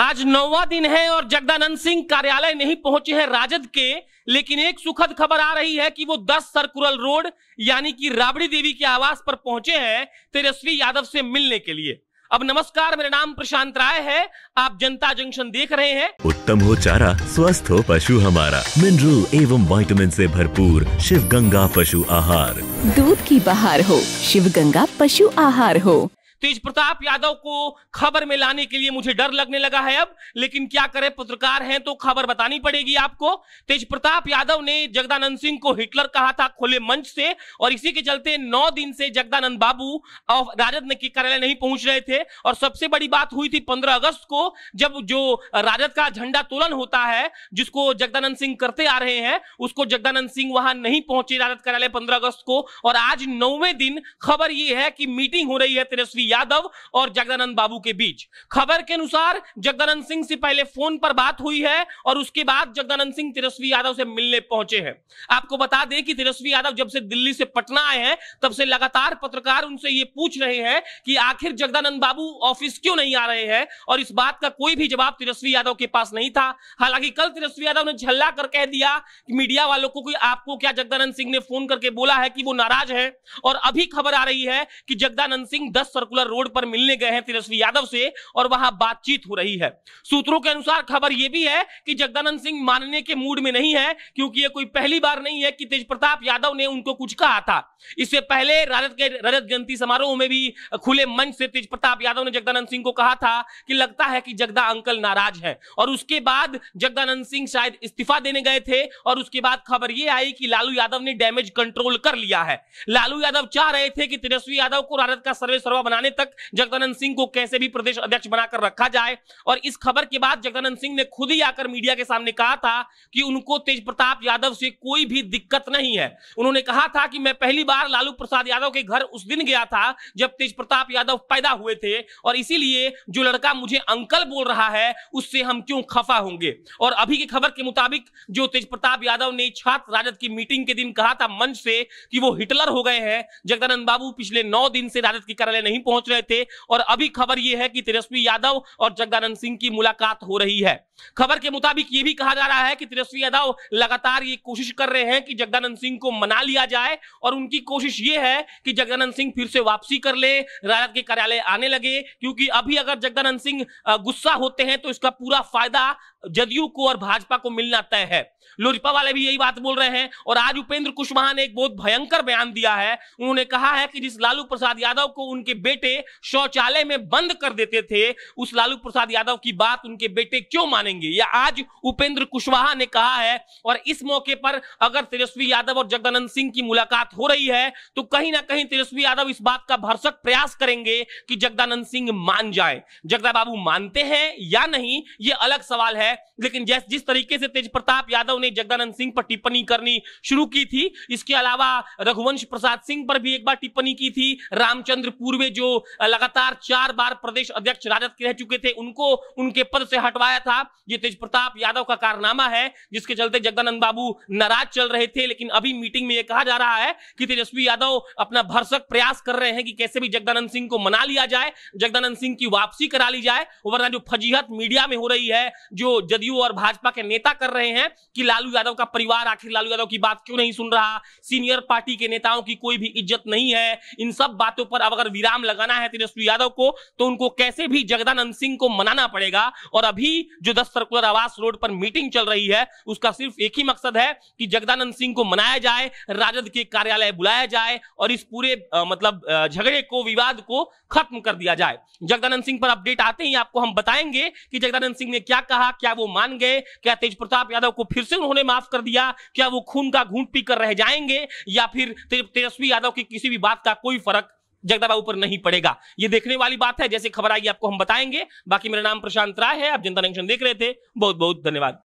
आज 9वां दिन है और जगदानंद सिंह कार्यालय नहीं पहुंचे हैं राजद के, लेकिन एक सुखद खबर आ रही है कि वो 10 सर्कुलर रोड यानी कि राबड़ी देवी के आवास पर पहुंचे हैं तेजस्वी यादव से मिलने के लिए। अब नमस्कार, मेरा नाम प्रशांत राय है, आप जनता जंक्शन देख रहे हैं। उत्तम हो चारा, स्वस्थ हो पशु हमारा। मिनरल एवं विटामिन से भरपूर शिवगंगा पशु आहार। दूध की बहार हो, शिवगंगा पशु आहार हो। तेज प्रताप यादव को खबर में लाने के लिए मुझे डर लगने लगा है अब, लेकिन क्या करें, पत्रकार हैं तो खबर बतानी पड़ेगी आपको। तेज प्रताप यादव ने जगदानंद सिंह को हिटलर कहा था खुले मंच से, और इसी के चलते 9 दिन से जगदानंद बाबू और राजद के कार्यालय नहीं पहुंच रहे थे। और सबसे बड़ी बात हुई थी 15 अगस्त को, जब जो राजद का झंडा तोलन होता है जिसको जगदानंद सिंह करते आ रहे हैं, उसको जगदानंद सिंह वहां नहीं पहुंचे राजद कार्यालय 15 अगस्त को। और आज 9वें दिन खबर यह है कि मीटिंग हो रही है तेजस्वी यादव और जगदानंद बाबू के बीच। खबर के अनुसार जगदानंद सिंह से पहले फोन पर बात हुई है और उसके बाद जगदानंद सिंह तेजस्वी यादव से मिलने पहुंचे हैं। आपको बता दें कि तेजस्वी यादव जब से दिल्ली से पटना आए हैं तब से लगातार पत्रकार उनसे ये पूछ रहे हैं कि आखिर जगदानंद बाबू ऑफिस क्यों नहीं आ रहे हैं, और इस बात का कोई भी जवाब तेजस्वी यादव के पास नहीं था। हालांकि कल तेजस्वी यादव ने झल्ला कर कह दिया मीडिया वालों को, आपको क्या जगदानंद सिंह ने फोन करके बोला है कि वो नाराज है। और अभी खबर आ रही है कि जगदानंद सिंह 10 रोड पर मिलने गए हैं तेजस्वी यादव से और वहां बातचीत हो रही है। सूत्रों के अनुसार खबर यह भी है कि जगदानंद सिंह मानने के मूड में नहीं है, क्योंकि यह कोई पहली बार नहीं है कि तेजप्रताप यादव ने उनको कुछ कहा था। इससे पहले रजत जयंती समारोह में भी खुले मंच से तेजप्रताप यादव ने जगदानंद सिंह को कहा था कि लगता है कि जगदा अंकल नाराज है, और उसके बाद जगदानंद सिंह शायद इस्तीफा देने गए थे। और उसके बाद खबर यह आई कि लालू यादव ने डैमेज कंट्रोल कर लिया है। लालू यादव चाह रहे थे कि तेजस्वी यादव को राजद का सर्वेसर्वा बनाने तक जगदानंद सिंह को कैसे भी प्रदेश अध्यक्ष बनाकर रखा जाए। और इस खबर के बाद जगदानंद सिंह ने खुद ही आकर मीडिया के सामने कहा था कि उनको तेज प्रताप यादव से कोई भी दिक्कत नहीं है। उन्होंने कहा था कि मैं पहली बार लालू प्रसाद यादव के घर उस दिन गया था जब तेज प्रताप यादव पैदा हुए थे, और इसीलिए जो लड़का मुझे अंकल बोल रहा है उससे हम क्यों खफा होंगे। और अभी की खबर के मुताबिक जो तेज प्रताप यादव ने छात्र राजद की मीटिंग के दिन कहा था मंच से कि वो हिटलर हो गए हैं, जगदानंद बाबू पिछले 9 दिन से राजद के कार्यालय नहीं पहुंच रहे थे। और अभी खबर यह है कि तेजस्वी यादव और जगदानंद सिंह की मुलाकात हो रही है। खबर के मुताबिक यह भी कहा जा रहा है कि तेजस्वी यादव लगातार ये कोशिश कर रहे हैं कि जगदानंद सिंह को मना लिया जाए, और उनकी कोशिश यह है कि जगदानंद सिंह फिर से वापसी कर ले, राजद के कार्यालय आने लगे, क्योंकि अभी अगर जगदानंद सिंह गुस्सा होते हैं तो इसका पूरा फायदा जदयू को और भाजपा को मिलना तय है। लोजपा वाले भी यही बात बोल रहे हैं। और आज उपेंद्र कुशवाहा ने एक बहुत भयंकर बयान दिया है। उन्होंने कहा है कि जिस लालू प्रसाद यादव को उनके बेटे शौचालय में बंद कर देते थे, उस लालू प्रसाद यादव की बात उनके बेटे क्यों मानेंगे, यह आज उपेंद्र कुशवाहा ने कहा है। और इस मौके पर अगर तेजस्वी यादव और जगदानंद सिंह की मुलाकात हो रही है तो कहीं ना कहीं तेजस्वी यादव इस बात का भरसक प्रयास करेंगे कि जगदानंद सिंह मान जाए। जगदा बाबू मानते हैं या नहीं यह अलग सवाल है, लेकिन जिस तरीके से तेज प्रताप यादव ने जगदानंद सिंह पर टिप्पणी करनी शुरू की थी, इसके अलावा रघुवंश प्रसाद सिंह पर भी एक बार टिप्पणी की थी, रामचंद्र पूर्वे जो लगातार 4 बार प्रदेश अध्यक्ष राजद के रह चुके थे उनको उनके पद से हटवाया था। ये तेज प्रताप यादव का कारनामा है जिसके चलते जगदानंद बाबू नाराज चल रहे थे। लेकिन अभी मीटिंग में यह कहा जा रहा है कि तेजस्वी यादव अपना भरसक प्रयास कर रहे हैं कि कैसे भी जगदानंद सिंह को मना लिया जाए, जगदानंद सिंह की वापसी करा ली जाए, वरना जो फजीहत मीडिया में हो रही है, जो जदयू और भाजपा के नेता कर रहे हैं कि लालू यादव का परिवार आखिर लालू यादव की बात क्यों नहीं सुन रहा, सीनियर पार्टी के नेताओं की कोई भी इज्जत नहीं है, इन सब बातों पर अब अगर विराम लगाना है तेजस्वी यादव को तो उनको कैसे भी जगदानंद सिंह को मनाना पड़ेगा। और अभी जो 10 सर्कुलर आवास रोड पर मीटिंग चल रही है उसका सिर्फ एक ही मकसद है कि जगदानंद सिंह को मनाया जाए, राजद के कार्यालय बुलाया जाए और इस पूरे झगड़े को, विवाद को खत्म कर दिया जाए। जगदानंद सिंह पर अपडेट आते ही आपको हम बताएंगे कि जगदानंद सिंह ने क्या कहा, क्या वो मान गए, क्या तेज प्रताप यादव को फिर से उन्होंने माफ कर दिया, क्या वो खून का घूंट पीकर रह जाएंगे, या फिर तेजस्वी यादव की किसी भी बात का कोई फर्क जगदा बाबू पर नहीं पड़ेगा। ये देखने वाली बात है, जैसे खबर आएगी आपको हम बताएंगे। बाकी मेरा नाम प्रशांत राय है, आप जनता जंक्शन देख रहे थे, बहुत बहुत धन्यवाद।